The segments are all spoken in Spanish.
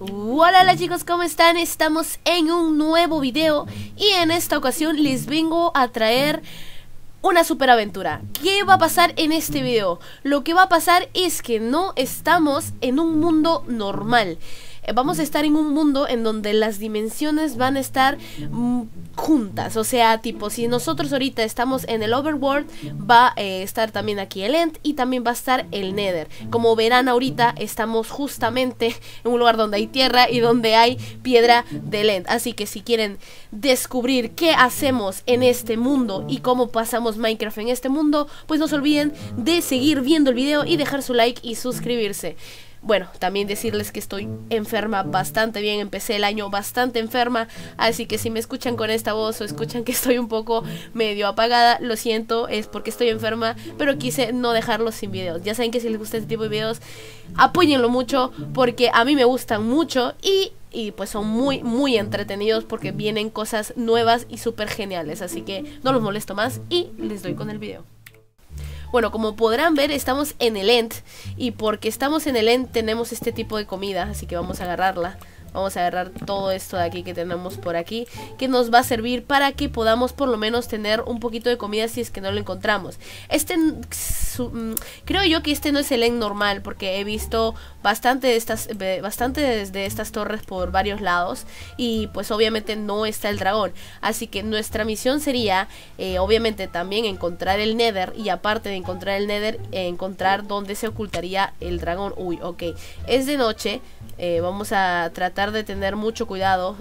Hola chicos, ¿cómo están? Estamos en un nuevo video y en esta ocasión les vengo a traer una superaventura. ¿Qué va a pasar en este video? Lo que va a pasar es que no estamos en un mundo normal. Vamos a estar en un mundo en donde las dimensiones van a estar juntas. O sea, tipo, si nosotros ahorita estamos en el Overworld, va a estar también aquí el End y también va a estar el Nether. Como verán ahorita, estamos justamente en un lugar donde hay tierra y donde hay piedra del End. Así que si quieren descubrir qué hacemos en este mundo y cómo pasamos Minecraft en este mundo, pues no se olviden de seguir viendo el video y dejar su like y suscribirse. Bueno, también decirles que estoy enferma bastante bien, empecé el año bastante enferma, así que si me escuchan con esta voz o escuchan que estoy un poco medio apagada, lo siento, es porque estoy enferma, pero quise no dejarlos sin videos. Ya saben que si les gusta este tipo de videos, apóyenlo mucho porque a mí me gustan mucho y pues son muy entretenidos porque vienen cosas nuevas y súper geniales, así que no los molesto más y les doy con el video. Bueno, como podrán ver, estamos en el End. Y porque estamos en el End tenemos este tipo de comida, así que vamos a agarrarla. Vamos a agarrar todo esto de aquí que tenemos por aquí, que nos va a servir para que podamos por lo menos tener un poquito de comida si es que no lo encontramos. Creo yo que este no es el End normal, porque he visto bastante de estas torres por varios lados. Y pues obviamente no está el dragón. Así que nuestra misión sería, obviamente también encontrar el Nether. Y aparte de encontrar el Nether, encontrar dónde se ocultaría el dragón. Uy, ok, es de noche, vamos a tratar de tener mucho cuidado.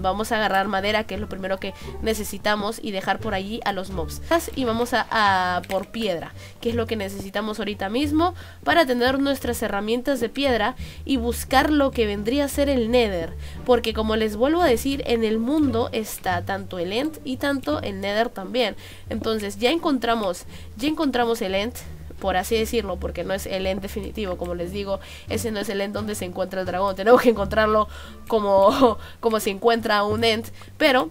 Vamos a agarrar madera, que es lo primero que necesitamos, y dejar por allí a los mobs. Y vamos a por piedra, que es lo que necesitamos ahorita mismo para tener nuestras herramientas de piedra y buscar lo que vendría a ser el Nether, porque como les vuelvo a decir, en el mundo está tanto el End y tanto el Nether también. Entonces ya encontramos el End, por así decirlo, porque no es el End definitivo, como les digo, ese no es el End donde se encuentra el dragón, tenemos que encontrarlo como se encuentra un End, pero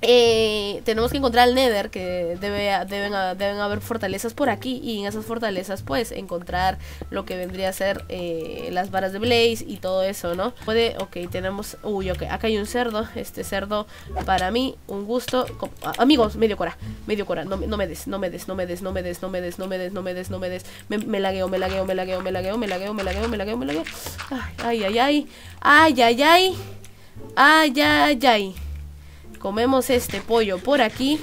tenemos que encontrar el Nether, que deben haber fortalezas por aquí, y en esas fortalezas pues encontrar lo que vendría a ser las varas de Blaze y todo eso, ¿no? Ok, tenemos, ok, acá hay un cerdo, este cerdo para mí, un gusto, amigos, medio cora, no me des, me lagueo, ay. Comemos este pollo por aquí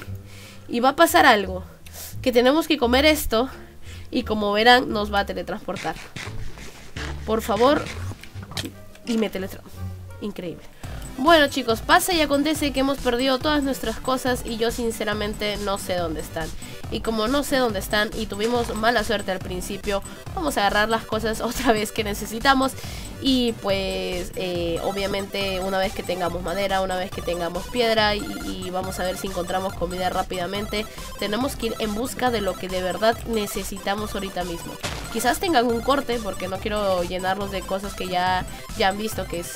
y va a pasar algo, que tenemos que comer esto y como verán nos va a teletransportar. Por favor. Y me teletransporto. Increíble. Bueno chicos, pasa y acontece que hemos perdido todas nuestras cosas y yo sinceramente no sé dónde están. Y como no sé dónde están y tuvimos mala suerte al principio, vamos a agarrar las cosas otra vez que necesitamos. Y pues obviamente una vez que tengamos madera, una vez que tengamos piedra y vamos a ver si encontramos comida rápidamente. Tenemos que ir en busca de lo que de verdad necesitamos ahorita mismo. Quizás tengan un corte porque no quiero llenarlos de cosas que ya han visto, que es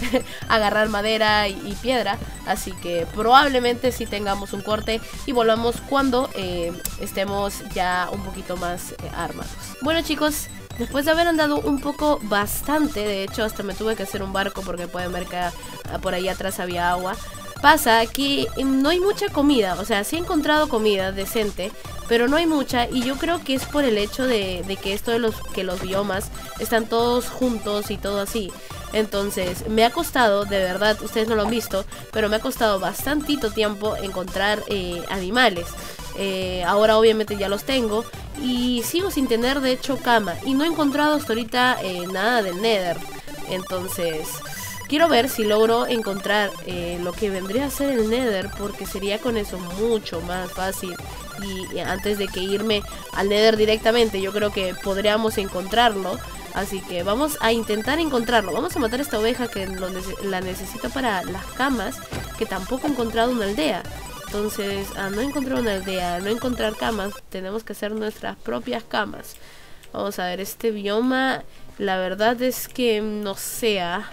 agarrar madera y piedra. Así que probablemente sí tengamos un corte y volvamos cuando estemos ya un poquito más armados. Bueno chicos, después de haber andado un poco bastante, de hecho hasta me tuve que hacer un barco porque pueden ver que por ahí atrás había agua. Pasa que no hay mucha comida, o sea, sí he encontrado comida decente, pero no hay mucha y yo creo que es por el hecho de que esto de los biomas están todos juntos y todo así. Entonces me ha costado, de verdad, ustedes no lo han visto, pero me ha costado bastantito tiempo encontrar animales. Ahora obviamente ya los tengo y sigo sin tener de hecho cama y no he encontrado hasta ahorita nada del Nether. Entonces quiero ver si logro encontrar lo que vendría a ser el Nether, porque sería con eso mucho más fácil. Y antes de que irme al Nether directamente, yo creo que podríamos encontrarlo. Así que vamos a intentar encontrarlo. Vamos a matar a esta oveja que la necesito para las camas, que tampoco he encontrado una aldea. Entonces, a no encontrar una aldea, a no encontrar camas, tenemos que hacer nuestras propias camas. Vamos a ver, este bioma, la verdad es que no sea...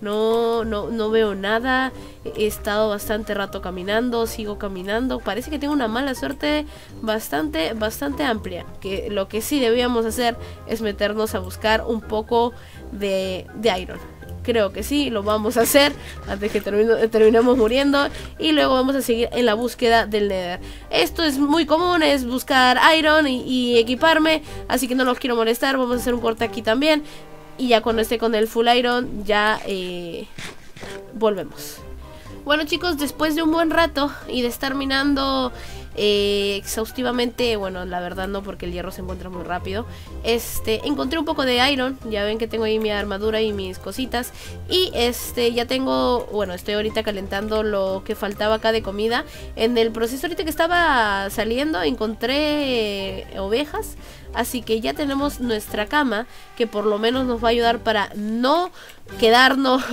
No veo nada, he estado bastante rato caminando, sigo caminando, parece que tengo una mala suerte bastante amplia. Que lo que sí debíamos hacer es meternos a buscar un poco de iron. Creo que sí, lo vamos a hacer antes que terminemos muriendo. Y luego vamos a seguir en la búsqueda del Nether. Esto es muy común, es buscar iron y equiparme. Así que no los quiero molestar, vamos a hacer un corte aquí también. Y ya cuando esté con el full iron, ya volvemos. Bueno chicos, después de un buen rato y de estar minando exhaustivamente, bueno, la verdad no, porque el hierro se encuentra muy rápido. Encontré un poco de iron. Ya ven que tengo ahí mi armadura y mis cositas. Y ya tengo, bueno, estoy ahorita calentando lo que faltaba acá de comida. En el proceso ahorita que estaba saliendo encontré ovejas. Así que ya tenemos nuestra cama, que por lo menos nos va a ayudar para no quedarnos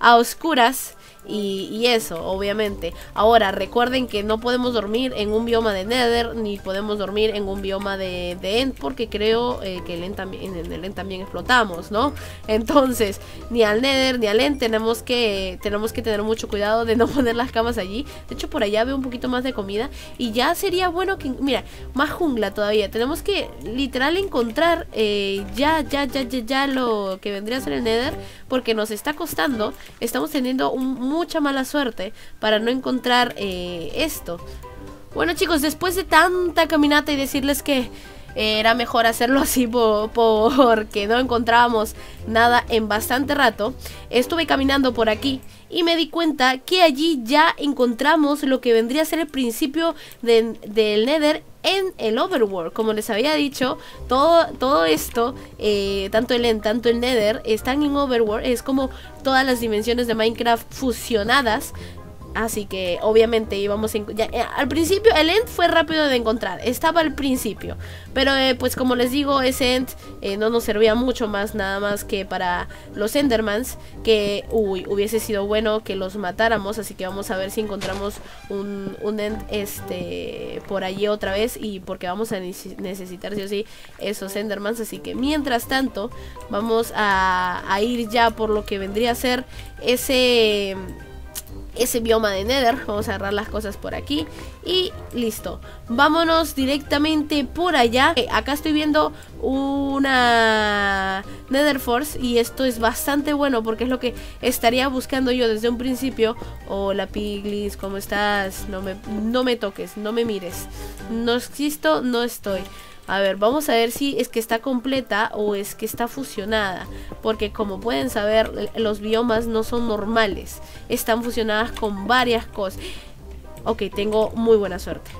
a oscuras. Y eso, obviamente. Ahora, recuerden que no podemos dormir en un bioma de Nether, ni podemos dormir en un bioma de End, porque creo que en el End también explotamos, ¿no? Entonces, ni al Nether ni al End tenemos que tener mucho cuidado de no poner las camas allí. De hecho, por allá veo un poquito más de comida. Y ya sería bueno que, mira, más jungla todavía. Tenemos que, literal, encontrar ya lo que vendría a ser el Nether, porque nos está costando. Estamos teniendo mucha mala suerte para no encontrar esto. Bueno chicos, después de tanta caminata y decirles que era mejor hacerlo así porque no encontrábamos nada en bastante rato, estuve caminando por aquí y me di cuenta que allí ya encontramos lo que vendría a ser el principio del Nether en el Overworld. Como les había dicho, todo esto, tanto el End, tanto el Nether, están en Overworld. Es como todas las dimensiones de Minecraft fusionadas. Así que obviamente íbamos al principio el End fue rápido de encontrar, estaba al principio. Pero pues como les digo, ese End no nos servía mucho más, nada más que para los Endermans, que uy, hubiese sido bueno que los matáramos. Así que vamos a ver si encontramos un End por allí otra vez, y porque vamos a necesitar sí o sí esos Endermans. Así que mientras tanto vamos a ir ya por lo que vendría a ser ese bioma de Nether. Vamos a agarrar las cosas por aquí y listo, vámonos directamente por allá. Acá estoy viendo una Nether Force y esto es bastante bueno porque es lo que estaría buscando yo desde un principio. Hola Piglis, ¿cómo estás? No me toques, no me mires, no existo, no estoy. A ver, vamos a ver si es que está completa o es que está fusionada, porque como pueden saber, los biomas no son normales, están fusionadas con varias cosas. Ok, tengo muy buena suerte.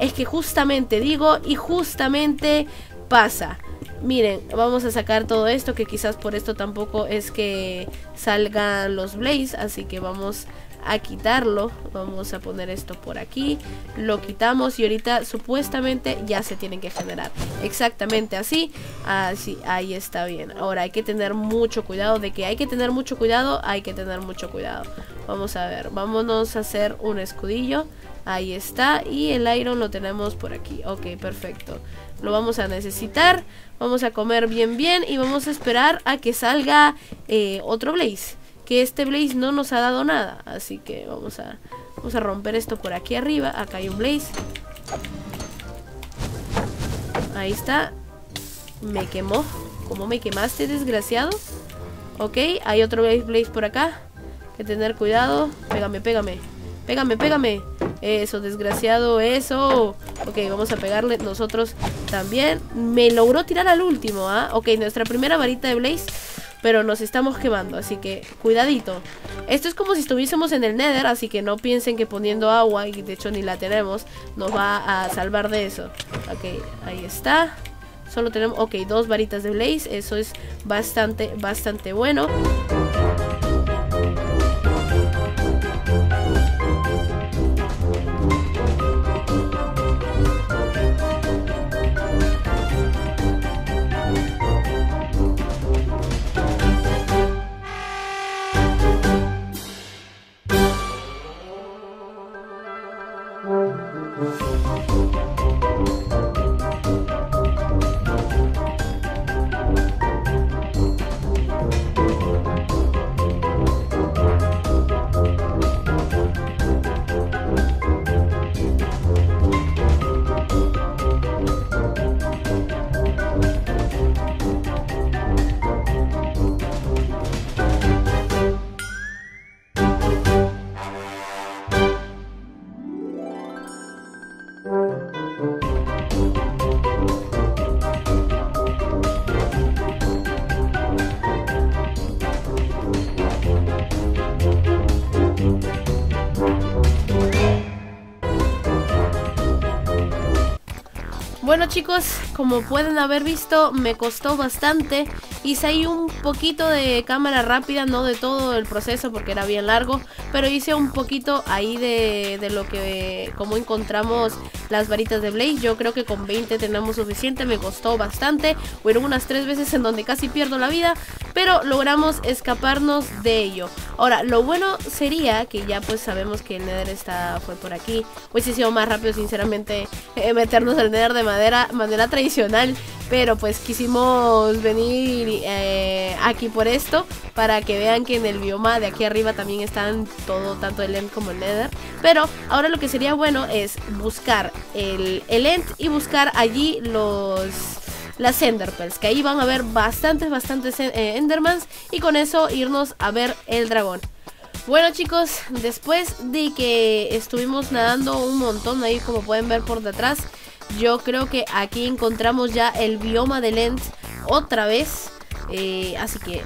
Es que justamente digo y justamente pasa. Miren, vamos a sacar todo esto, que quizás por esto tampoco es que salgan los Blaze, así que vamos a quitarlo. Vamos a poner esto por aquí, lo quitamos y ahorita supuestamente ya se tienen que generar exactamente así. Ahí está bien. Ahora hay que tener mucho cuidado, hay que tener mucho cuidado. Vamos a ver, vámonos a hacer un escudillo. Ahí está, y el iron lo tenemos por aquí. Ok, perfecto, lo vamos a necesitar. Vamos a comer bien y vamos a esperar a que salga otro Blaze, que este Blaze no nos ha dado nada. Así que vamos a romper esto por aquí arriba. Acá hay un Blaze. Ahí está. Me quemó. ¿Cómo me quemaste, desgraciado? Ok, hay otro Blaze por acá. Hay que tener cuidado. Pégame. Eso, desgraciado, eso. Ok, vamos a pegarle nosotros también. Me logró tirar al último, ¿ah? Ok, nuestra primera varita de Blaze, pero nos estamos quemando, así que cuidadito. Esto es como si estuviésemos en el Nether, así que no piensen que poniendo agua, y de hecho ni la tenemos, nos va a salvar de eso. Ok, ahí está. Solo tenemos, ok, 2 varitas de Blaze. Eso es bastante bueno. Bueno chicos, como pueden haber visto, me costó bastante. Hice ahí un poquito de cámara rápida, no de todo el proceso porque era bien largo, pero hice un poquito ahí de lo que, como encontramos las varitas de Blaze. Yo creo que con 20 tenemos suficiente, me costó bastante. Fueron unas 3 veces en donde casi pierdo la vida, pero logramos escaparnos de ello. Ahora, lo bueno sería que ya pues sabemos que el Nether fue por aquí. Pues sí, ha sido más rápido sinceramente meternos al Nether de manera tradicional, pero pues quisimos venir aquí por esto, para que vean que en el bioma de aquí arriba también están todo, tanto el End como el Nether. Pero ahora lo que sería bueno es buscar el End y buscar allí las Enderpearls, que ahí van a haber bastantes Endermans, y con eso irnos a ver el dragón. Bueno chicos, después de que estuvimos nadando un montón ahí como pueden ver por detrás, yo creo que aquí encontramos ya el bioma del End otra vez. Así que,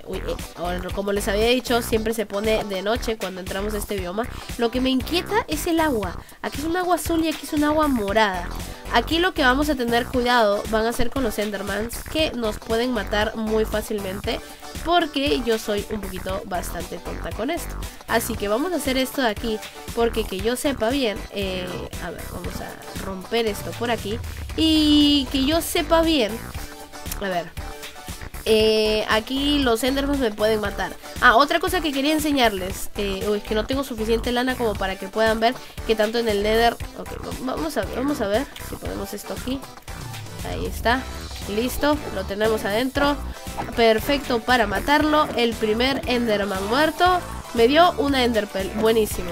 como les había dicho, siempre se pone de noche cuando entramos a este bioma. Lo que me inquieta es el agua. Aquí es un agua azul y aquí es un agua morada. Aquí lo que vamos a tener cuidado van a ser con los Endermans, que nos pueden matar muy fácilmente, porque yo soy un poquito bastante tonta con esto. Así que vamos a hacer esto de aquí, porque que yo sepa bien, a ver, vamos a romper esto por aquí. Y que yo sepa bien, a ver, aquí los Endermans me pueden matar. Ah, otra cosa que quería enseñarles, es que no tengo suficiente lana como para que puedan ver que tanto en el Nether. Ok, vamos a ver si ponemos esto aquí. Ahí está, listo, lo tenemos adentro. Perfecto para matarlo. El primer Enderman muerto me dio una Enderpearl, buenísimo.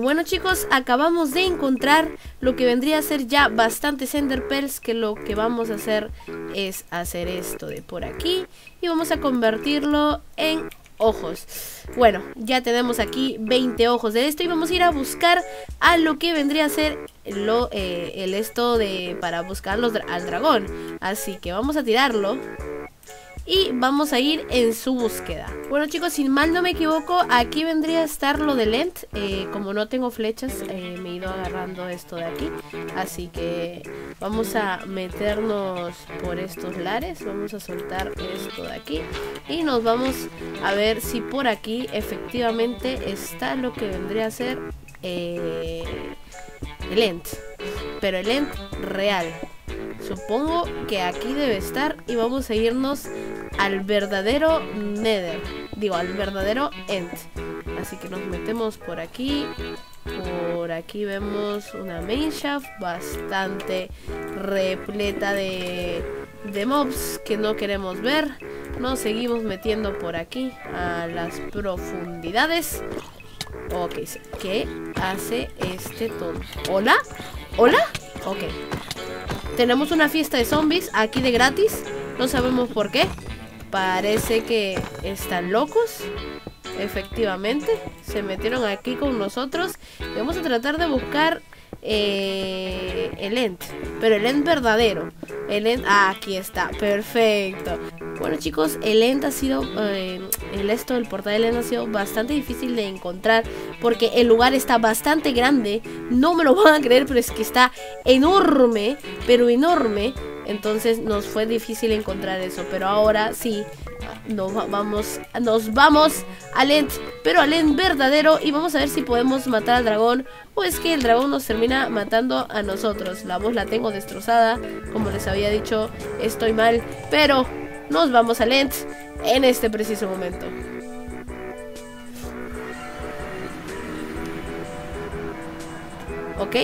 Bueno chicos, acabamos de encontrar lo que vendría a ser ya bastantes Enderpearls, que lo que vamos a hacer es hacer esto de por aquí y vamos a convertirlo en ojos. Bueno, ya tenemos aquí 20 ojos de esto y vamos a ir a buscar a lo que vendría a ser el esto de para buscar al dragón. Así que vamos a tirarlo y vamos a ir en su búsqueda. Bueno chicos, si mal no me equivoco, aquí vendría a estar lo del End. Como no tengo flechas, me he ido agarrando esto de aquí. Así que vamos a meternos por estos lares. Vamos a soltar esto de aquí y nos vamos a ver si por aquí efectivamente está lo que vendría a ser el End. Pero el End real. Supongo que aquí debe estar y vamos a irnos al verdadero Nether, digo, al verdadero End. Así que nos metemos por aquí. Por aquí vemos una main shaft bastante repleta de mobs que no queremos ver. Nos seguimos metiendo por aquí a las profundidades Ok, ¿qué hace este tonto? ¿Hola? ¿Hola? Ok. Tenemos una fiesta de zombies aquí de gratis. No sabemos por qué. Parece que están locos. Efectivamente, se metieron aquí con nosotros. Y vamos a tratar de buscar el End. Pero el End verdadero. El End, ah, aquí está, perfecto. Bueno chicos, el End ha sido el portal del End ha sido bastante difícil de encontrar, porque el lugar está bastante grande. No me lo van a creer, pero es que está enorme, pero enorme. Entonces nos fue difícil encontrar eso. Pero ahora sí nos vamos al End, pero al End verdadero. Y vamos a ver si podemos matar al dragón, o es que el dragón nos termina matando a nosotros. La voz la tengo destrozada, como les había dicho, estoy mal. Pero nos vamos al End en este preciso momento. Ok,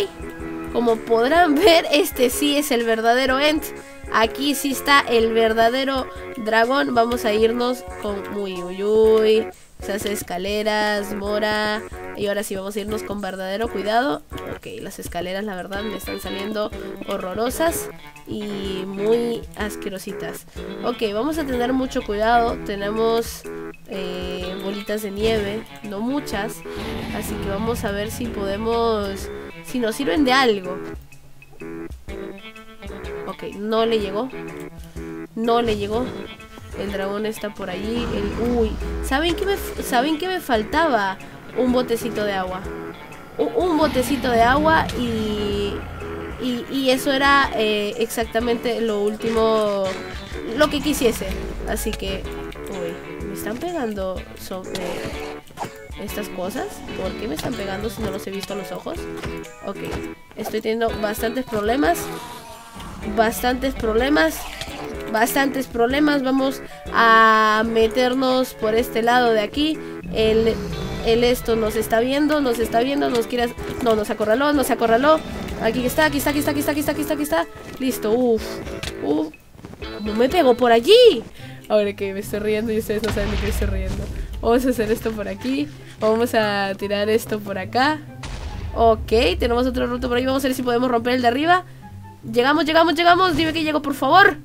como podrán ver, este sí es el verdadero End. Aquí sí está el verdadero dragón. Vamos a irnos con... Uy, uy, uy. Se hace escaleras, mora. Y ahora sí vamos a irnos con verdadero cuidado. Ok, las escaleras la verdad me están saliendo horrorosas y muy asquerositas. Ok, vamos a tener mucho cuidado. Tenemos bolitas de nieve, no muchas. Así que vamos a ver si podemos... si nos sirven de algo. Ok, no le llegó. No le llegó. El dragón está por allí. Uy, ¿saben qué me faltaba? Un botecito de agua. Un botecito de agua y eso era exactamente lo último, lo que quisiese. Así que... Uy, me están pegando sobre estas cosas. ¿Por qué me están pegando si no los he visto a los ojos? Ok, estoy teniendo bastantes problemas. Bastantes problemas. Vamos a meternos por este lado de aquí. Esto nos está viendo, nos quiere... No, nos acorraló. Aquí está. Listo, uff. No me pegó por allí. Ahora que me estoy riendo y ustedes no saben de qué estoy riendo. Vamos a hacer esto por aquí. Vamos a tirar esto por acá. Ok, tenemos otro ruto por ahí. Vamos a ver si podemos romper el de arriba. Llegamos. Dime que llego, por favor.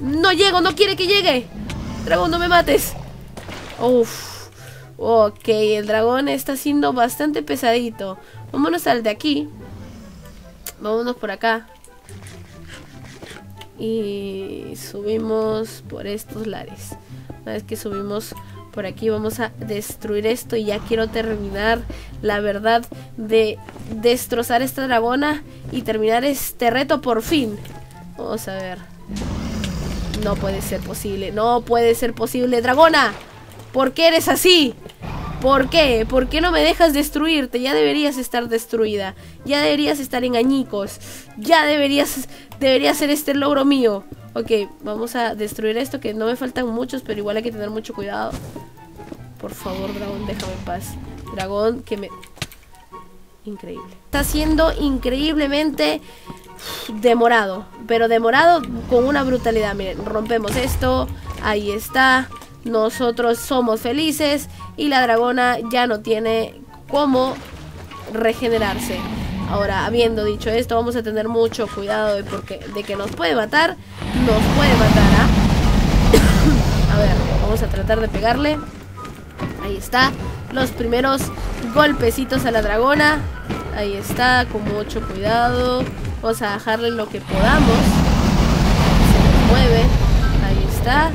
No llego, no quiere que llegue. Dragón, no me mates. Uff. Ok, el dragón está siendo bastante pesadito. Vámonos al de aquí. Vámonos por acá. Y subimos por estos lares. Una vez que subimos por aquí vamos a destruir esto. Y ya quiero terminar, la verdad, de destrozar esta dragona y terminar este reto por fin. Vamos a ver. No puede ser posible, no puede ser posible. Dragona, ¿por qué eres así? ¿Por qué? ¿Por qué no me dejas destruirte? Ya deberías estar destruida. Ya deberías estar en añicos. Ya deberías ser este logro mío. Ok, vamos a destruir esto, que no me faltan muchos, pero igual hay que tener mucho cuidado. Por favor, dragón, déjame en paz. Dragón, que me... Increíble. Está siendo increíblemente... demorado, pero demorado con una brutalidad. Miren, rompemos esto, ahí está. Nosotros somos felices y la dragona ya no tiene cómo regenerarse. Ahora, habiendo dicho esto, vamos a tener mucho cuidado de que nos puede matar, ¿ah? A ver, vamos a tratar de pegarle. Ahí está, los primeros golpecitos a la dragona. Ahí está, con mucho cuidado. Vamos a dejarle lo que podamos. Se nos mueve. Ahí está.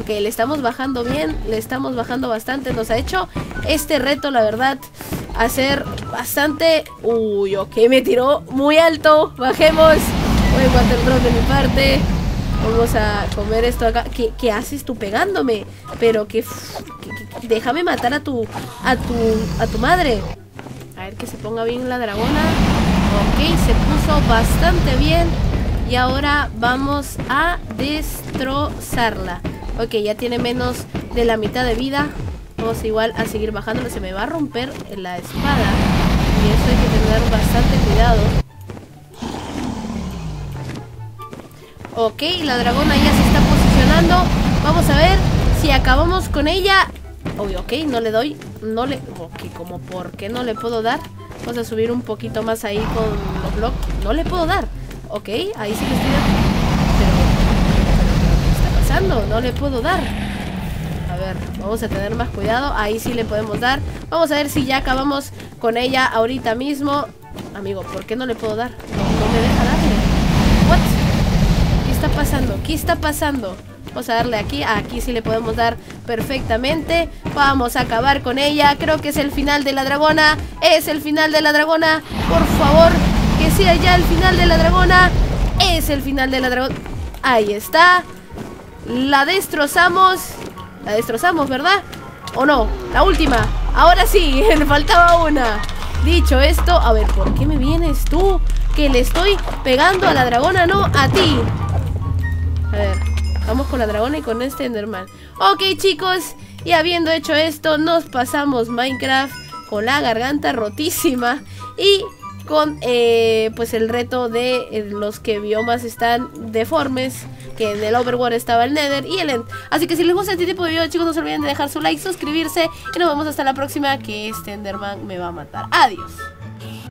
Ok, le estamos bajando bien. Le estamos bajando bastante. Nos ha hecho este reto, la verdad, hacer bastante... Uy, ok, me tiró muy alto. Bajemos. Voy a water drop de mi parte. Vamos a comer esto acá. ¿Qué haces tú pegándome? Pero que déjame matar a tu madre. A ver que se ponga bien la dragona. Ok, se puso bastante bien. Y ahora vamos a destrozarla. Ok, ya tiene menos de la mitad de vida. Vamos igual a seguir bajándole. Se me va a romper la espada. Y eso hay que tener bastante cuidado. Ok, la dragona ya se está posicionando. Vamos a ver si acabamos con ella. Uy, ok, no le doy. no le... Ok, como por qué no le puedo dar. Vamos a subir un poquito más ahí con los bloques. No le puedo dar. Ok, ahí sí le estoy dando. Pero ¿qué está pasando? No le puedo dar. A ver, vamos a tener más cuidado. Ahí sí le podemos dar. Vamos a ver si ya acabamos con ella ahorita mismo. Amigo, ¿por qué no le puedo dar? No me deja darle. What? ¿Qué está pasando? ¿Qué está pasando? Vamos a darle aquí. Aquí sí le podemos dar perfectamente. Vamos a acabar con ella. Creo que es el final de la dragona. Es el final de la dragona. Por favor, que sea ya el final de la dragona. Es el final de la dragona. Ahí está. La destrozamos. La destrozamos, ¿verdad? ¿O no? La última. Ahora sí, le faltaba una. Dicho esto, a ver, ¿por qué me vienes tú? Que le estoy pegando a la dragona, no a ti. A ver. Vamos con la dragona y con este Enderman. Ok, chicos, y habiendo hecho esto, nos pasamos Minecraft con la garganta rotísima y con pues el reto de los que biomas están deformes, que en el Overworld estaba el Nether y el End. Así que si les gusta este tipo de video, chicos, no se olviden de dejar su like, suscribirse y nos vemos hasta la próxima, que este Enderman me va a matar. Adiós.